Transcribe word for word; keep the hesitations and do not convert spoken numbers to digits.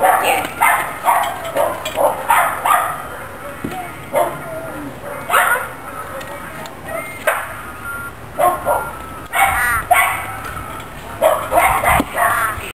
Yeah.